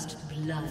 First blood.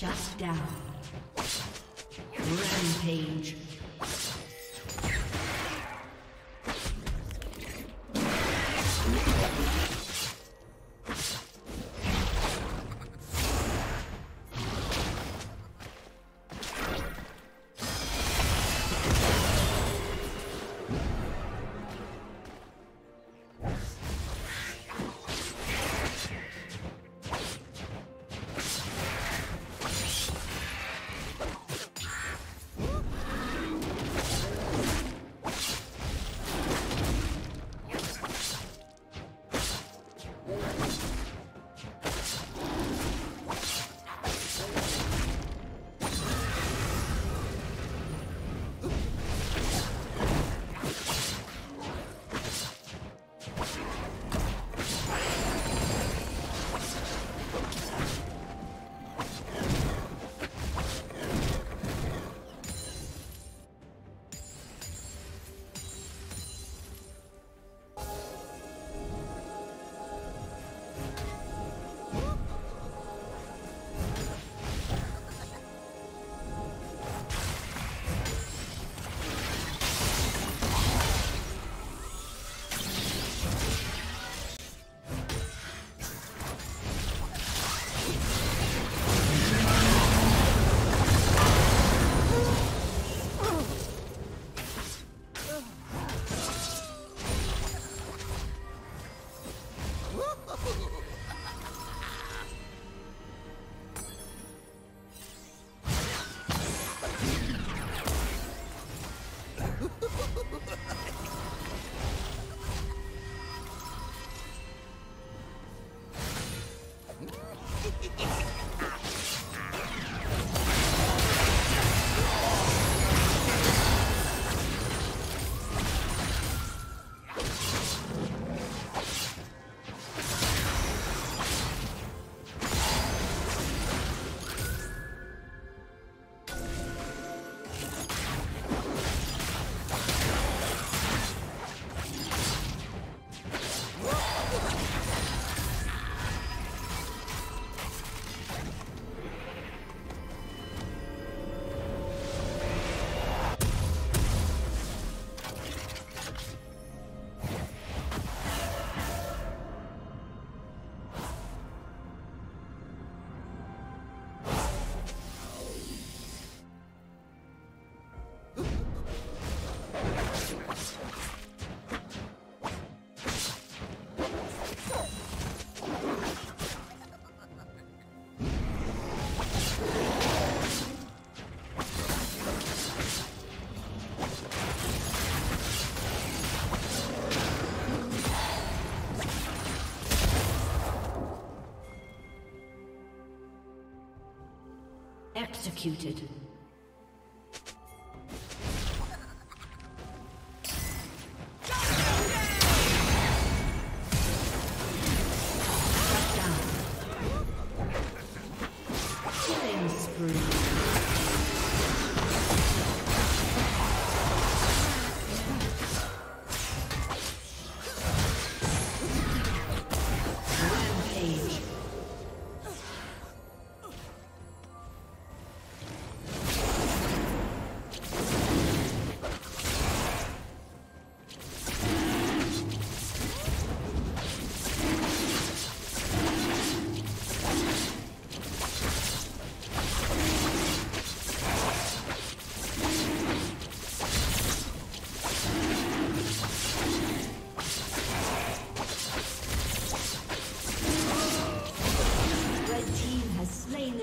Shut down. Rampage. Executed.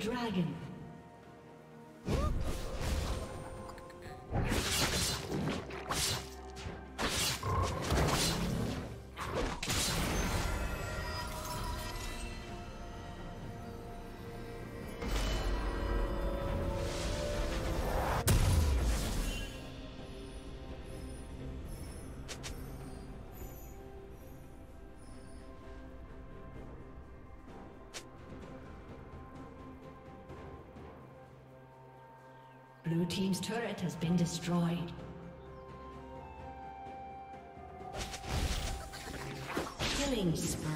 Dragon. Blue team's turret has been destroyed. Killing spree.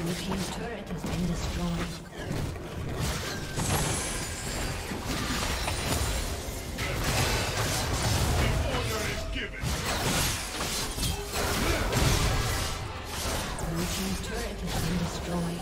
Blue team's turret has been destroyed. Blue team's turret has been destroyed.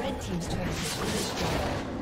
Red team's turret has been destroyed.